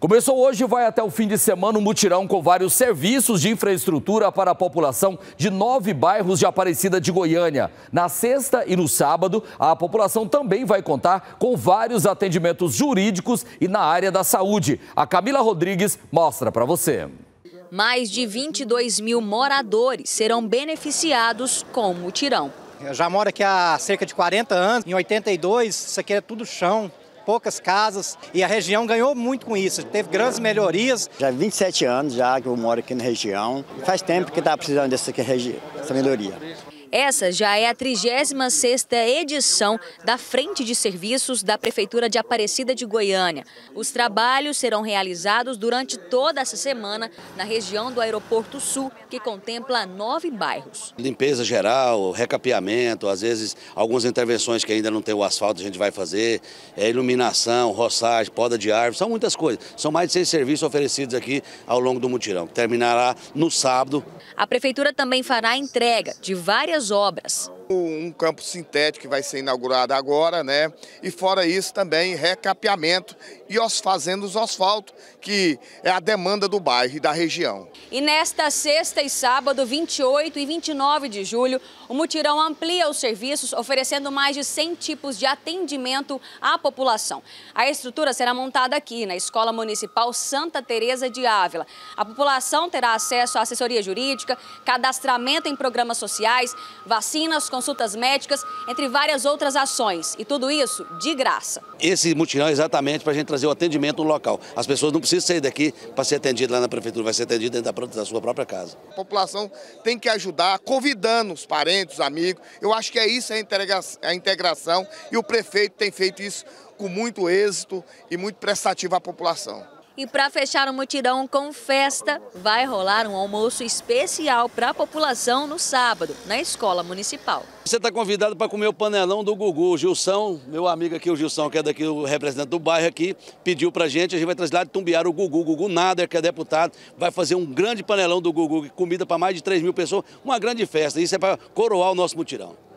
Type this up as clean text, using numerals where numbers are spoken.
Começou hoje e vai até o fim de semana um mutirão com vários serviços de infraestrutura para a população de 9 bairros de Aparecida de Goiânia. Na sexta e no sábado, a população também vai contar com vários atendimentos jurídicos e na área da saúde. A Camila Rodrigues mostra para você. Mais de 22 mil moradores serão beneficiados com o mutirão. Eu já moro aqui há cerca de 40 anos, em 82, isso aqui é tudo chão. Poucas casas e a região ganhou muito com isso, teve grandes melhorias. Já há 27 anos já que eu moro aqui na região, faz tempo que está precisando dessa melhoria. Essa já é a 36ª edição da Frente de Serviços da Prefeitura de Aparecida de Goiânia. Os trabalhos serão realizados durante toda essa semana na região do Aeroporto Sul, que contempla 9 bairros. Limpeza geral, recapeamento, às vezes algumas intervenções que ainda não tem o asfalto a gente vai fazer, iluminação, roçagem, poda de árvores, são muitas coisas. São mais de 6 serviços oferecidos aqui ao longo do mutirão, que terminará no sábado. A Prefeitura também fará a entrega de várias obras. Um campo sintético que vai ser inaugurado agora, né? E fora isso também recapeamento e fazendo os asfalto, que é a demanda do bairro e da região. E nesta sexta e sábado, 28 e 29 de julho, o mutirão amplia os serviços, oferecendo mais de 100 tipos de atendimento à população. A estrutura será montada aqui, na Escola Municipal Santa Teresa de Ávila. A população terá acesso à assessoria jurídica, cadastramento em programas sociais, vacinas, consultas médicas, entre várias outras ações. E tudo isso de graça. Esse mutirão é exatamente para a gente trazer o atendimento no local. As pessoas não precisam sair daqui para ser atendido lá na prefeitura, vai ser atendido dentro da sua própria casa. A população tem que ajudar, convidando os parentes, os amigos. Eu acho que é isso a integração e o prefeito tem feito isso com muito êxito e muito prestativo à população. E para fechar o mutirão com festa, vai rolar um almoço especial para a população no sábado, na Escola Municipal. Você está convidado para comer o panelão do Gugu. O Gilson, meu amigo aqui, o Gilson, que é daqui, o representante do bairro aqui, pediu para a gente vai trazer lá de Tumbiara o Gugu Nader, que é deputado, vai fazer um grande panelão do Gugu, comida para mais de 3 mil pessoas, uma grande festa. Isso é para coroar o nosso mutirão.